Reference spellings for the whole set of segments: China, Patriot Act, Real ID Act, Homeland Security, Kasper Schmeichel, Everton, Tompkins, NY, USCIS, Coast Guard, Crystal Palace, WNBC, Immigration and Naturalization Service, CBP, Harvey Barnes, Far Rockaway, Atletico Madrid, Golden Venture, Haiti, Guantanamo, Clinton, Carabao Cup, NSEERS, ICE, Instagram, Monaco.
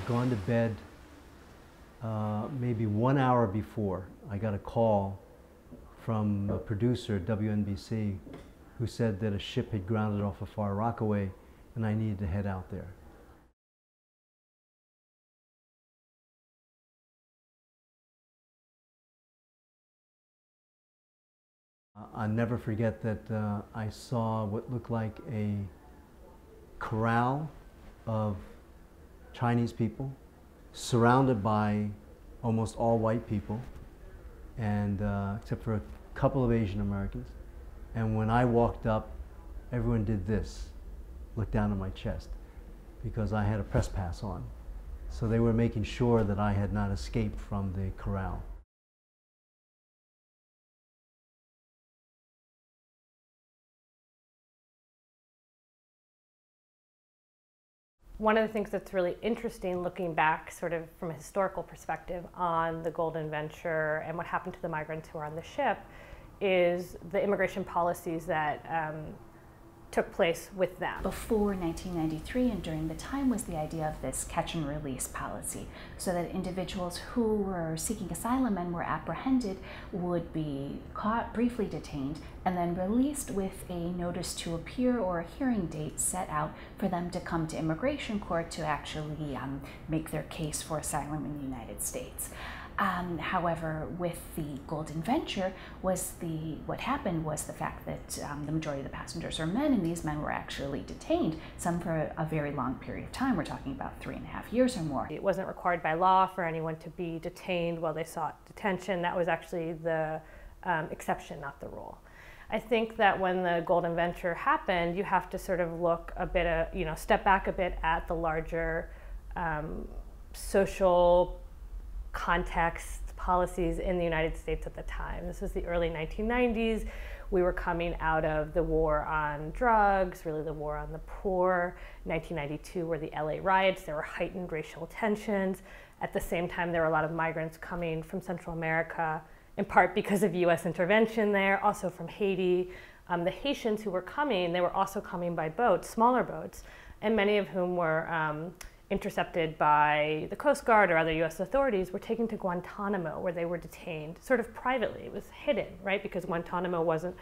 had gone to bed maybe 1 hour before, I got a call from a producer at WNBC who said that a ship had grounded off of Far Rockaway and I needed to head out there. I'll never forget that I saw what looked like a corral of Chinese people surrounded by almost all white people, and except for a couple of Asian Americans. And when I walked up, everyone did this, looked down at my chest, because I had a press pass on. So they were making sure that I had not escaped from the corral. One of the things that's really interesting looking back sort of from a historical perspective on the Golden Venture and what happened to the migrants who were on the ship is the immigration policies that took place with them. Before 1993 and during the time was the idea of this catch and release policy, so that individuals who were seeking asylum and were apprehended would be caught, briefly detained, and then released with a notice to appear or a hearing date set out for them to come to immigration court to actually make their case for asylum in the United States. However, with the Golden Venture, what happened was the fact that the majority of the passengers are men, and these men were actually detained, some for a very long period of time. We're talking about 3.5 years or more. It wasn't required by law for anyone to be detained while they sought detention. That was actually the exception, not the rule. I think that when the Golden Venture happened, you have to sort of look a bit, step back a bit at the larger social context policies in the United States at the time. This was the early 1990s. We were coming out of the war on drugs, really the war on the poor. 1992 were the LA riots. There were heightened racial tensions. At the same time, there were a lot of migrants coming from Central America, in part because of US intervention there, also from Haiti. The Haitians who were coming, they were also coming by boats, smaller boats, and many of whom were intercepted by the Coast Guard or other US authorities, were taken to Guantanamo, where they were detained sort of privately. It was hidden, right? Because Guantanamo wasn't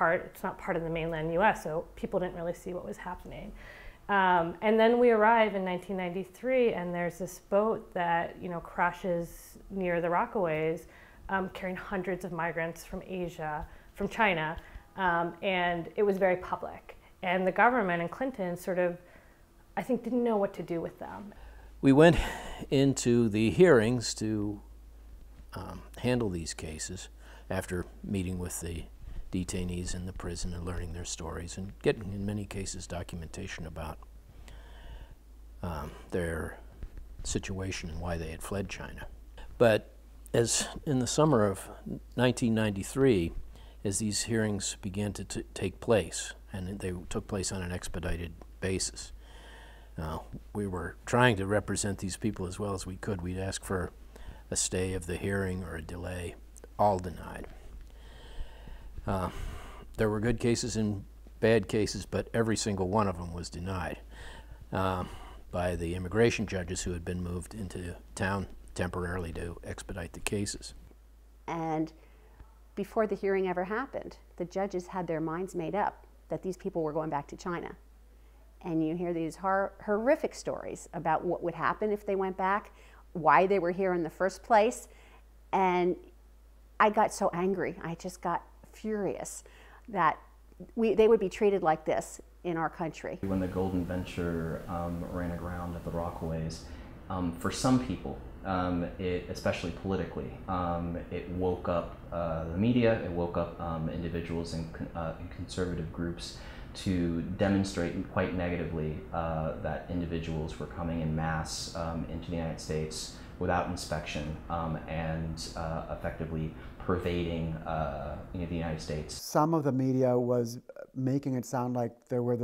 it's not part of the mainland US, so people didn't really see what was happening. And then we arrive in 1993, and there's this boat that, crashes near the Rockaways, carrying hundreds of migrants from Asia, from China, and it was very public. And the government and Clinton sort of, I think, didn't know what to do with them. We went into the hearings to handle these cases after meeting with the detainees in the prison and learning their stories and getting, in many cases, documentation about their situation and why they had fled China. But as in the summer of 1993, as these hearings began to take place, and they took place on an expedited basis, we were trying to represent these people as well as we could. We'd ask for a stay of the hearing or a delay, all denied. There were good cases and bad cases, but every single one of them was denied by the immigration judges who had been moved into town temporarily to expedite the cases. And before the hearing ever happened, the judges had their minds made up that these people were going back to China. And you hear these horrific stories about what would happen if they went back, why they were here in the first place. And I got so angry, I just got furious that they would be treated like this in our country. When the Golden Venture ran aground at the Rockaways, for some people, especially politically, it woke up the media, it woke up individuals in conservative groups to demonstrate quite negatively that individuals were coming in mass into the United States without inspection and effectively pervading the United States. Some of the media was making it sound like there was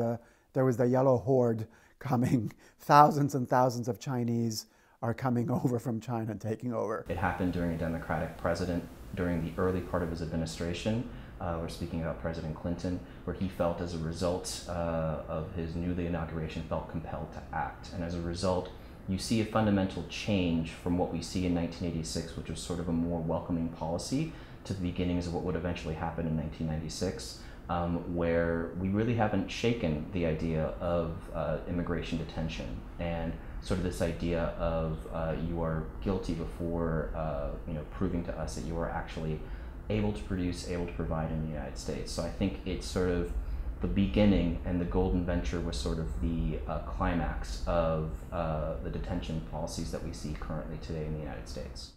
the yellow horde coming. Thousands and thousands of Chinese are coming over from China, taking over. It happened during a Democratic president during the early part of his administration. We're speaking about President Clinton, where he felt, as a result of his newly inauguration, felt compelled to act. And as a result, you see a fundamental change from what we see in 1986, which was sort of a more welcoming policy, to the beginnings of what would eventually happen in 1996, where we really haven't shaken the idea of immigration detention and sort of this idea of you are guilty before proving to us that you are actually able to produce, able to provide in the United States. So I think it's sort of the beginning, and the Golden Venture was sort of the climax of the detention policies that we see currently today in the United States.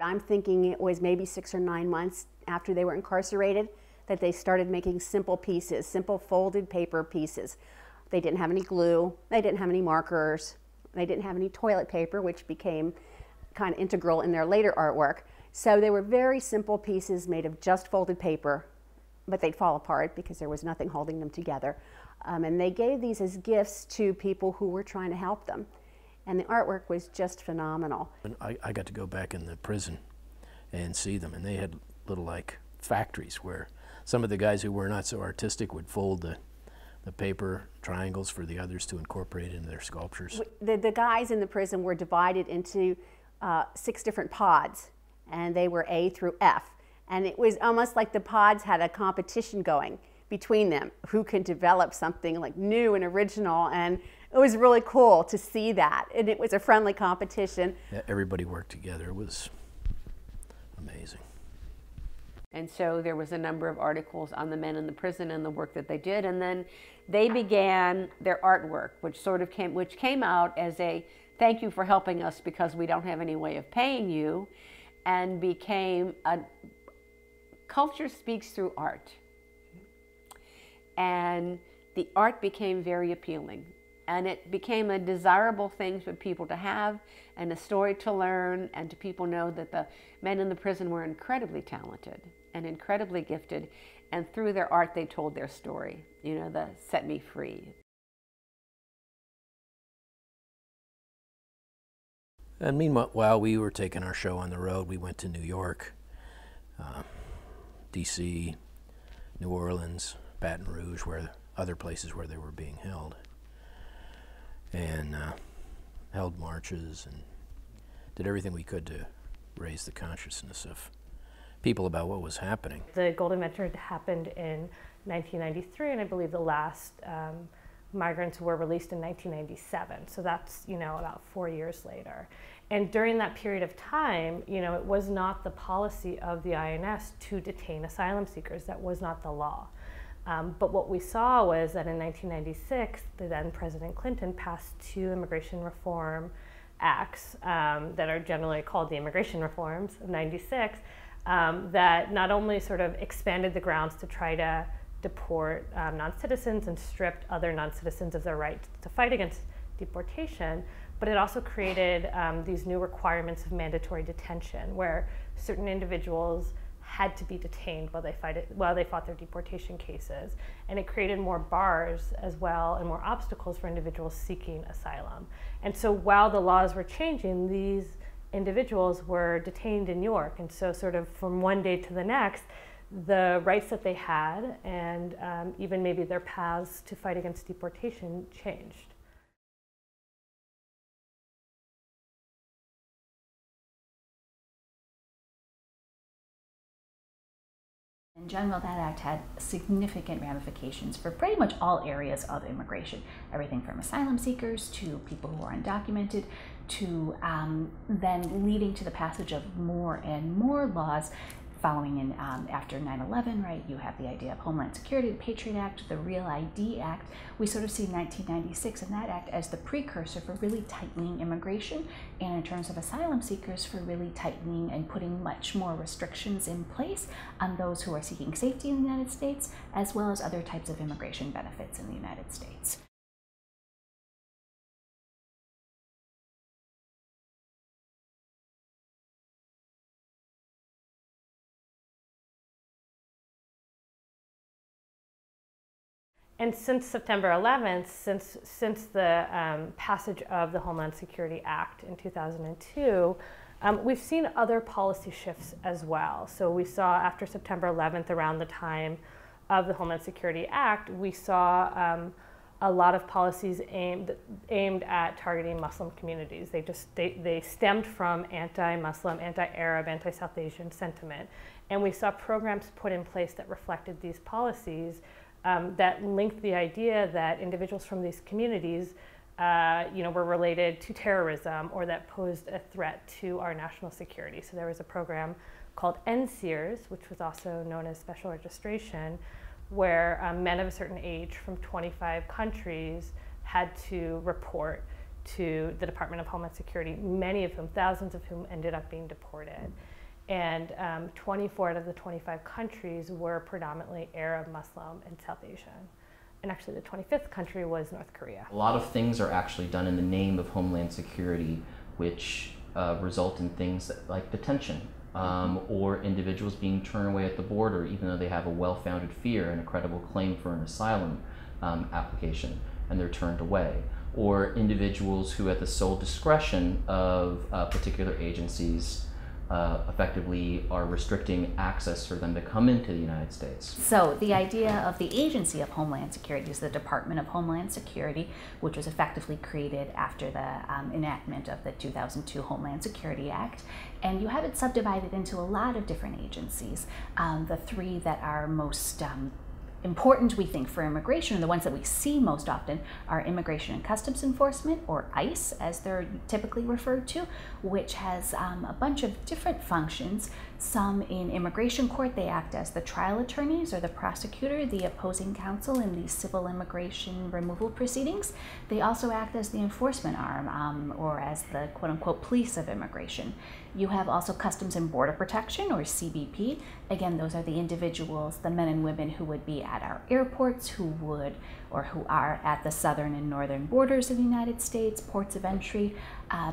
I'm thinking it was maybe 6 or 9 months after they were incarcerated that they started making simple pieces, simple folded paper pieces. They didn't have any glue, they didn't have any markers, they didn't have any toilet paper, which became kind of integral in their later artwork. So they were very simple pieces made of just folded paper, but they'd fall apart because there was nothing holding them together. And they gave these as gifts to people who were trying to help them. And the artwork was just phenomenal. I got to go back in the prison and see them, and they had little like factories where some of the guys who were not so artistic would fold the paper triangles for the others to incorporate into their sculptures. The guys in the prison were divided into 6 different pods, and they were A through F. And it was almost like the pods had a competition going between them, who can develop something like new and original, and it was really cool to see that, and it was a friendly competition. Yeah, everybody worked together. It was amazing. And so there was a number of articles on the men in the prison and the work that they did, and then they began their artwork, which sort of came out as a thank you for helping us because we don't have any way of paying you, and became a culture speaks through art. And the art became very appealing. And it became a desirable thing for people to have and a story to learn, and to people know that the men in the prison were incredibly talented and incredibly gifted. And through their art, they told their story, you know, the set me free. And meanwhile, we were taking our show on the road. We went to New York, DC, New Orleans, Baton Rouge, where other places where they were being held. And held marches and did everything we could to raise the consciousness of people about what was happening. The Golden Venture happened in 1993, and I believe the last migrants were released in 1997. So that's, you know, about 4 years later. And during that period of time, you know, it was not the policy of the INS to detain asylum seekers. That was not the law. But what we saw was that in 1996, the then President Clinton passed 2 immigration reform acts that are generally called the immigration reforms of 96, that not only sort of expanded the grounds to try to deport non-citizens and stripped other non-citizens of their right to fight against deportation, but it also created these new requirements of mandatory detention, where certain individuals had to be detained while they fought their deportation cases. And it created more bars as well and more obstacles for individuals seeking asylum. And so while the laws were changing, these individuals were detained in New York. And so sort of from one day to the next, the rights that they had and even maybe their paths to fight against deportation changed. In general, that act had significant ramifications for pretty much all areas of immigration. Everything from asylum seekers to people who are undocumented to then leading to the passage of more and more laws following in after 9/11, right? You have the idea of Homeland Security, the Patriot Act, the Real ID Act. We sort of see 1996 and that act as the precursor for really tightening immigration, and in terms of asylum seekers, for really tightening and putting much more restrictions in place on those who are seeking safety in the United States, as well as other types of immigration benefits in the United States. And since September 11th, since the passage of the Homeland Security Act in 2002, We've seen other policy shifts as well. So we saw after September 11th, around the time of the Homeland Security Act, we saw a lot of policies aimed at targeting Muslim communities. They stemmed from anti-Muslim, anti-Arab, anti-South Asian sentiment. And we saw programs put in place that reflected these policies that linked the idea that individuals from these communities were related to terrorism or that posed a threat to our national security. So there was a program called NSEERS, which was also known as special registration, where men of a certain age from 25 countries had to report to the Department of Homeland Security, many of whom, thousands of whom, ended up being deported. And 24 out of the 25 countries were predominantly Arab, Muslim, and South Asian. And actually the 25th country was North Korea. A lot of things are actually done in the name of Homeland Security, which result in things like detention, or individuals being turned away at the border even though they have a well-founded fear and a credible claim for an asylum application, and they're turned away. Or individuals who at the sole discretion of particular agencies effectively are restricting access for them to come into the United States. So the idea of the agency of Homeland Security is the Department of Homeland Security, which was effectively created after the enactment of the 2002 Homeland Security Act. And you have it subdivided into a lot of different agencies. The three that are most important, we think, for immigration, and the ones that we see most often, are Immigration and Customs Enforcement, or ICE as they're typically referred to, which has a bunch of different functions. Some in immigration court, they act as the trial attorneys or the prosecutor, the opposing counsel in the civil immigration removal proceedings. They also act as the enforcement arm, or as the quote-unquote police of immigration. You have also Customs and Border Protection, or CBP. Again, those are the individuals, the men and women who would be at our airports, who are at the southern and northern borders of the United States, ports of entry,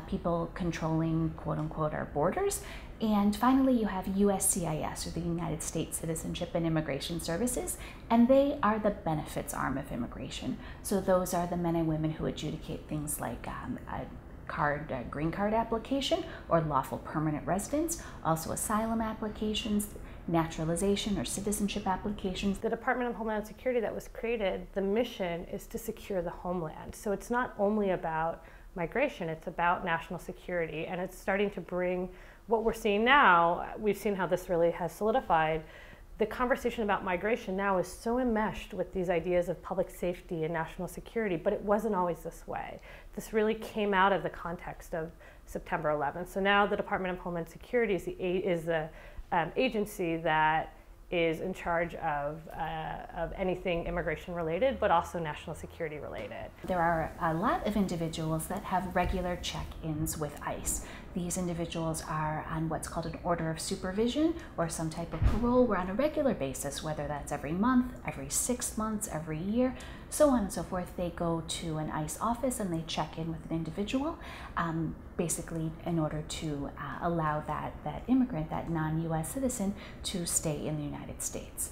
people controlling, quote-unquote, our borders. And finally, you have USCIS, or the United States Citizenship and Immigration Services, and they are the benefits arm of immigration. So those are the men and women who adjudicate things like a green card application or lawful permanent residence, also asylum applications, naturalization or citizenship applications. The Department of Homeland Security that was created, the mission is to secure the homeland. So it's not only about migration, it's about national security, and it's starting to bring what we're seeing now. We've seen how this really has solidified. The conversation about migration now is so enmeshed with these ideas of public safety and national security, but it wasn't always this way. This really came out of the context of September 11th. So now the Department of Homeland Security is the agency that is in charge of anything immigration related, but also national security related. There are a lot of individuals that have regular check-ins with ICE. These individuals are on what's called an order of supervision or some type of parole. We're on a regular basis, whether that's every month, every 6 months, every year, so on and so forth. They go to an ICE office and they check in with an individual, basically in order to allow that immigrant, that non-US citizen, to stay in the United States.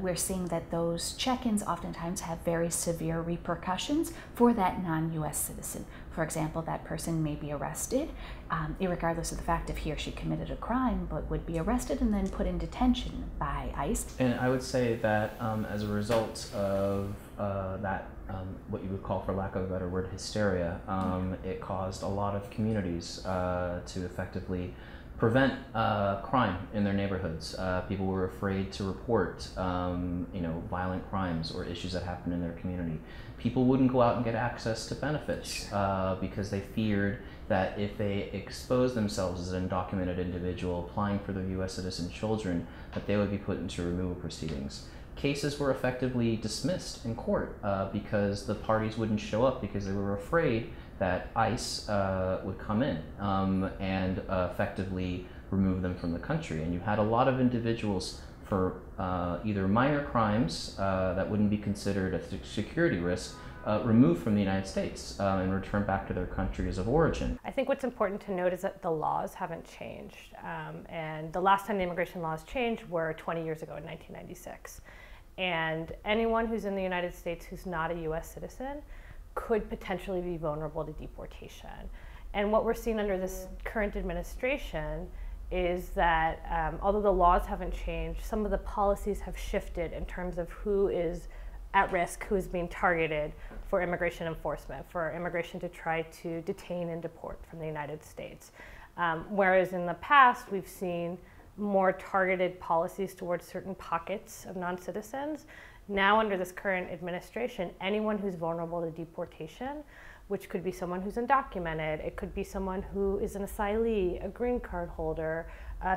We're seeing that those check-ins oftentimes have very severe repercussions for that non-US citizen. For example, that person may be arrested, irregardless of the fact if he or she committed a crime, but would be arrested and then put in detention by ICE. And I would say that as a result of that, what you would call, for lack of a better word, hysteria, it caused a lot of communities to effectively prevent crime in their neighborhoods. People were afraid to report, violent crimes or issues that happened in their community. People wouldn't go out and get access to benefits because they feared that if they exposed themselves as an undocumented individual applying for their U.S. citizen children, that they would be put into removal proceedings. Cases were effectively dismissed in court because the parties wouldn't show up because they were afraid that ICE would come in and effectively remove them from the country. And you had a lot of individuals for either minor crimes that wouldn't be considered a security risk removed from the United States and returned back to their countries of origin. I think what's important to note is that the laws haven't changed. And the last time the immigration laws changed were 20 years ago in 1996. And anyone who's in the United States who's not a US citizen could potentially be vulnerable to deportation. And what we're seeing under this current administration is that although the laws haven't changed, some of the policies have shifted in terms of who is at risk, who is being targeted for immigration enforcement, for immigration to try to detain and deport from the United States. Whereas in the past, we've seen more targeted policies towards certain pockets of non-citizens. Now under this current administration, anyone who's vulnerable to deportation, which could be someone who's undocumented, it could be someone who is an asylee, a green card holder,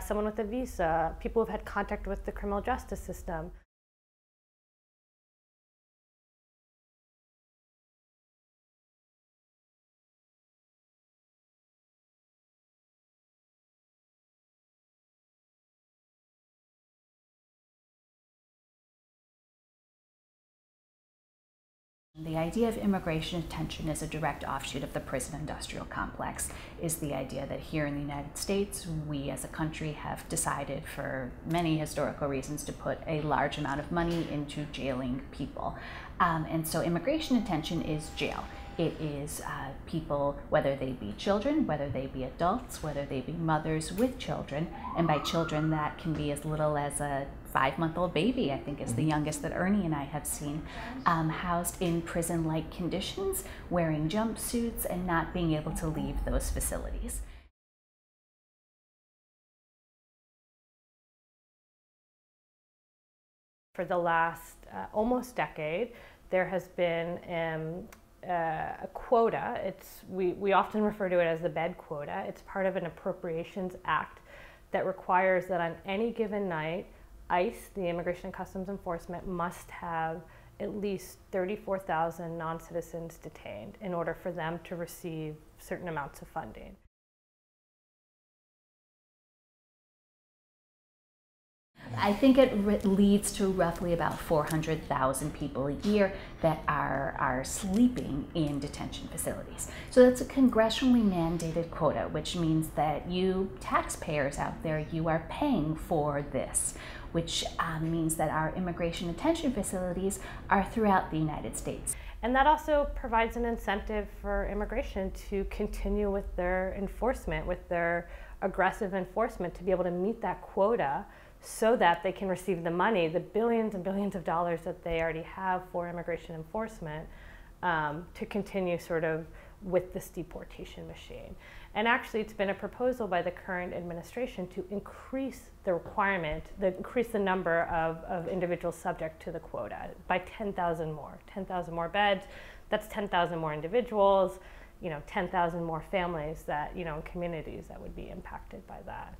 someone with a visa, people who've had contact with the criminal justice system. The idea of immigration detention as a direct offshoot of the prison industrial complex is the idea that here in the United States, we as a country have decided for many historical reasons to put a large amount of money into jailing people. And so immigration detention is jail. It is people, whether they be children, whether they be adults, whether they be mothers with children, and by children that can be as little as a five-month-old baby, I think is the youngest that Ernie and I have seen, housed in prison-like conditions, wearing jumpsuits and not being able to leave those facilities. For the last almost decade, there has been a quota. We often refer to it as the bed quota. It's part of an appropriations act that requires that on any given night, ICE, the Immigration and Customs Enforcement, must have at least 34,000 non-citizens detained in order for them to receive certain amounts of funding. I think it leads to roughly about 400,000 people a year that are sleeping in detention facilities. So that's a congressionally mandated quota, which means that you taxpayers out there, you are paying for this, which means that our immigration detention facilities are throughout the United States. And that also provides an incentive for immigration to continue with their enforcement, with their aggressive enforcement, to be able to meet that quota, so that they can receive the money, the billions and billions of dollars that they already have for immigration enforcement, to continue sort of with this deportation machine. And actually, it's been a proposal by the current administration to increase the requirement, increase the number of individuals subject to the quota by 10,000 more. 10,000 more beds, that's 10,000 more individuals, 10,000 more families that, communities that would be impacted by that.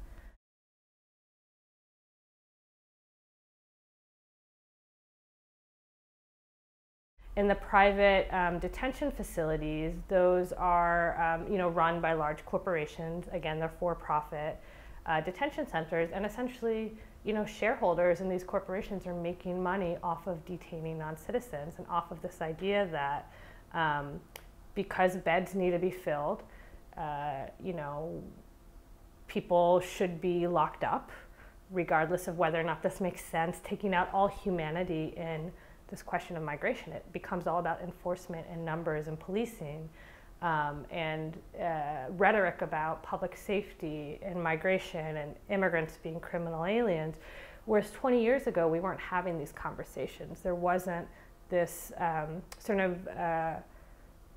In the private detention facilities, those are run by large corporations. Again, they're for-profit detention centers, and essentially, shareholders in these corporations are making money off of detaining non-citizens and off of this idea that because beds need to be filled, people should be locked up, regardless of whether or not this makes sense. Taking out all humanity in this question of migration, it becomes all about enforcement and numbers and policing, and rhetoric about public safety and migration and immigrants being criminal aliens. Whereas 20 years ago, we weren't having these conversations. There wasn't this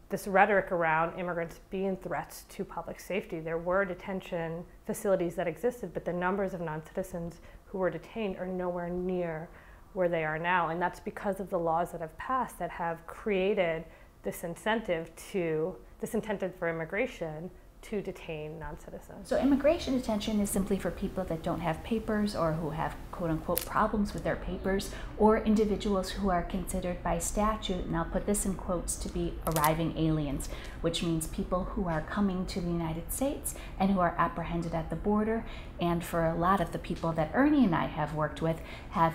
this rhetoric around immigrants being threats to public safety. There were detention facilities that existed, but the numbers of non-citizens who were detained are nowhere near where they are now, and that's because of the laws that have passed that have created this incentive for immigration to detain non-citizens. So immigration detention is simply for people that don't have papers or who have quote-unquote problems with their papers, or individuals who are considered by statute, and I'll put this in quotes, to be arriving aliens, which means people who are coming to the United States and who are apprehended at the border. And for a lot of the people that Ernie and I have worked with have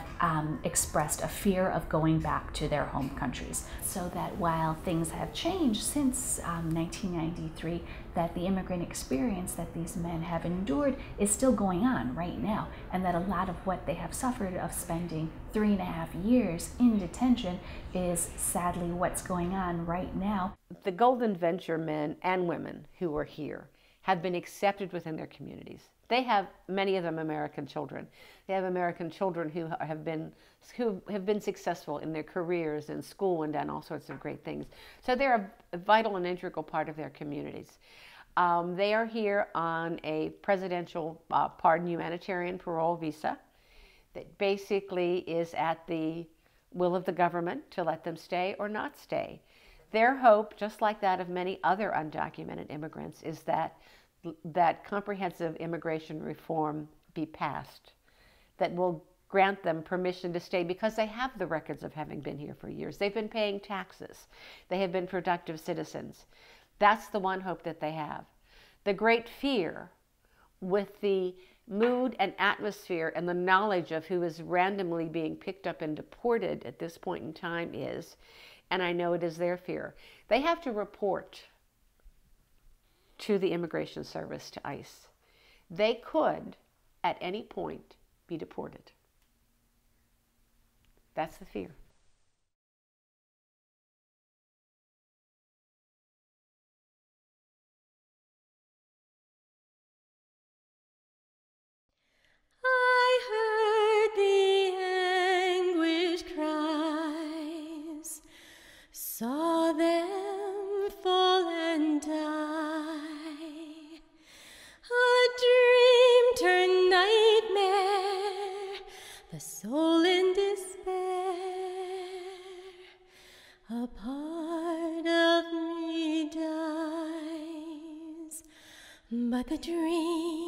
expressed a fear of going back to their home countries. So that while things have changed since 1993, that the immigrant experience that these men have endured is still going on right now, and that a lot of what they they have suffered of spending 3.5 years in detention is sadly what's going on right now. The Golden Venture men and women who are here have been accepted within their communities. They have, many of them, American children. They have American children who have been successful in their careers in school and done all sorts of great things. So they're a vital and integral part of their communities. They are here on a presidential pardon humanitarian parole visa that basically is at the will of the government to let them stay or not stay. Their hope, just like that of many other undocumented immigrants, is that comprehensive immigration reform be passed that will grant them permission to stay because they have the records of having been here for years. They've been paying taxes. They have been productive citizens. That's the one hope that they have. The great fear with the mood and atmosphere and the knowledge of who is randomly being picked up and deported at this point in time is, and I know it is their fear, they have to report to the Immigration Service, to ICE. They could, at any point, be deported. That's the fear. I heard the anguish cries, saw them fall and die. A dream turned nightmare, the soul in despair, a part of me dies, but the dream